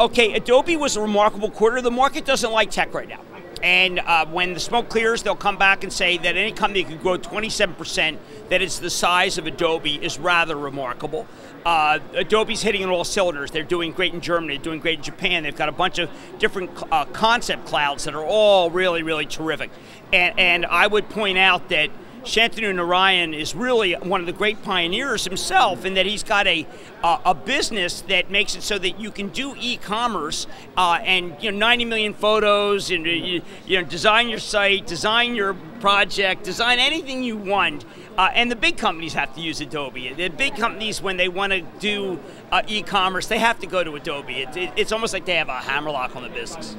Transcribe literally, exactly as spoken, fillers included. Okay, Adobe was a remarkable quarter. The market doesn't like tech right now. And uh, when the smoke clears, they'll come back and say that any company that can grow twenty-seven percent, that it's the size of Adobe, is rather remarkable. Uh, Adobe's hitting on all cylinders. They're doing great in Germany, they're doing great in Japan. They've got a bunch of different uh, concept clouds that are all really, really terrific. And, and I would point out that Shantanu Narayen is really one of the great pioneers himself, in that he's got a uh, a business that makes it so that you can do e-commerce uh, and you know ninety million photos, and you, you know design your site, design your project, design anything you want. Uh, and the big companies have to use Adobe. The big companies, when they want to do uh, e-commerce, they have to go to Adobe. It, it, it's almost like they have a hammerlock on the business.